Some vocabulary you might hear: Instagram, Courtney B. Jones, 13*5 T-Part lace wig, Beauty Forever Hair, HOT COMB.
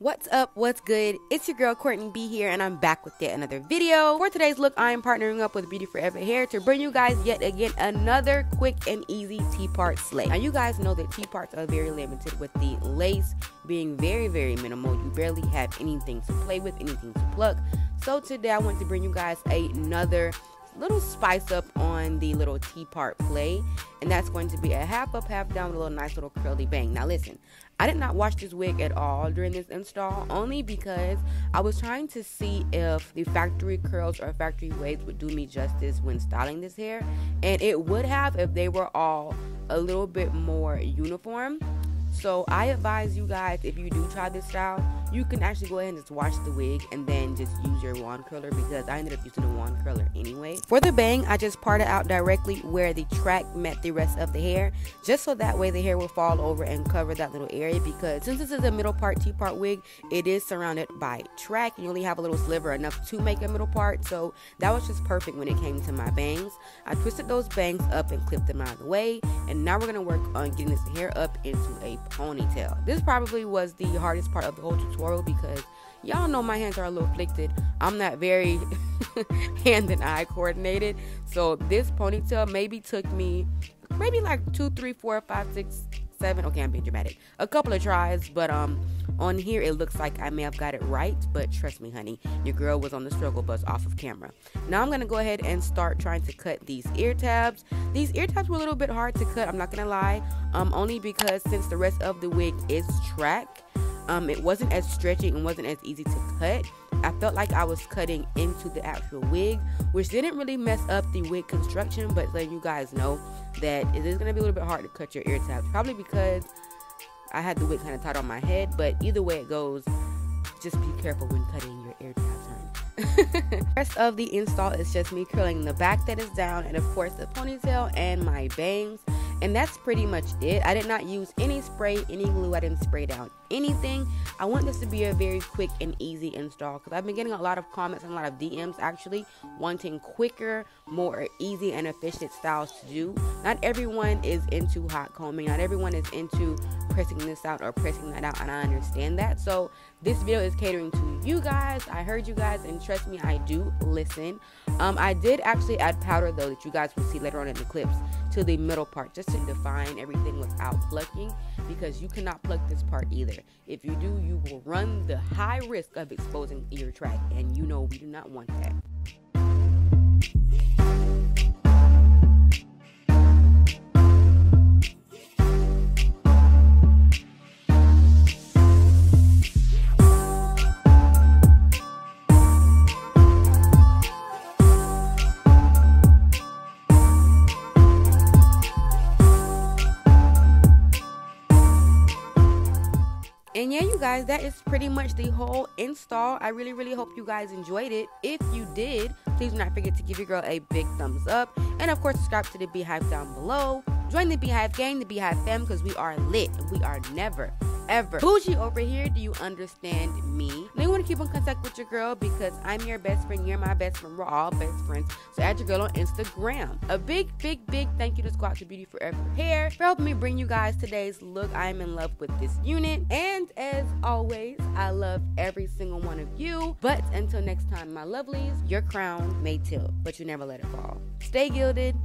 What's up, what's good? It's your girl Courtney B here, and I'm back with yet another video. For today's look, I am partnering up with Beauty Forever Hair to bring you guys yet again another quick and easy T-part slay. Now you guys know that T-parts are very limited, with the lace being very, very minimal. You barely have anything to play with, anything to pluck. So today I want to bring you guys another little spice up on the little T-part play, and that's going to be a half up, half down with a little nice little curly bang. Now listen, I did not wash this wig at all during this install, only because I was trying to see if the factory curls or factory waves would do me justice when styling this hair, and it would have if they were all a little bit more uniform. So I advise you guys, if you do try this style, you can actually go ahead and just wash the wig and then just use your wand curler, because I ended up using a wand curler anyway. For the bang, I just parted out directly where the track met the rest of the hair, just so that way the hair will fall over and cover that little area, because since this is a middle part T-part wig, it is surrounded by track. You only have a little sliver enough to make a middle part, so that was just perfect when it came to my bangs. I twisted those bangs up and clipped them out of the way, and now we're going to work on getting this hair up into a ponytail. This probably was the hardest part of the whole tutorial, because y'all know my hands are a little afflicted. I'm not very hand and eye coordinated, so this ponytail maybe took me maybe like 2, 3, 4, 5, 6, 7, okay, I'm being dramatic, a couple of tries, but on here it looks like I may have got it right, but trust me honey, your girl was on the struggle bus off of camera. Now I'm gonna go ahead and start trying to cut these ear tabs. These ear tabs were a little bit hard to cut, I'm not gonna lie, only because since the rest of the wig is track, it wasn't as stretchy and wasn't as easy to cut. I felt like I was cutting into the actual wig, which didn't really mess up the wig construction, but letting you guys know that it is gonna be a little bit hard to cut your ear tabs, probably because I had the wig kind of tight on my head. But either way it goes, just be careful when cutting your ear tabs, honey. Rest of the install is just me curling the back that is down, and of course the ponytail and my bangs, and that's pretty much it. I did not use any spray, any glue, I didn't spray down anything. I want this to be a very quick and easy install, because I've been getting a lot of comments and a lot of DMs actually wanting quicker, more easy and efficient styles to do. Not everyone is into hot combing, not everyone is into pressing this out or pressing that out, and I understand that. So this video is catering to you guys. I heard you guys, and trust me, I do listen. I did actually add powder though, that you guys will see later on in the clips, to the middle part, just to define everything without plucking, because you cannot pluck this part either. If you do, you will run the high risk of exposing ear track, and you know we do not want that. And yeah, you guys, that is pretty much the whole install. I really hope you guys enjoyed it. If you did, please do not forget to give your girl a big thumbs up, and of course subscribe to the Beehive down below. Join the Beehive gang, the Beehive fam, because we are lit. We are never ever bougie over here. Do you understand me? Now you want to keep in contact with your girl, because I'm your best friend, you're my best friend, we're all best friends. So add your girl on Instagram. A big thank you to go out to Beauty Forever Hair for helping me bring you guys today's look. I am in love with this unit, and as always, I love every single one of you. But until next time, my lovelies, your crown may tilt, but you never let it fall. Stay gilded,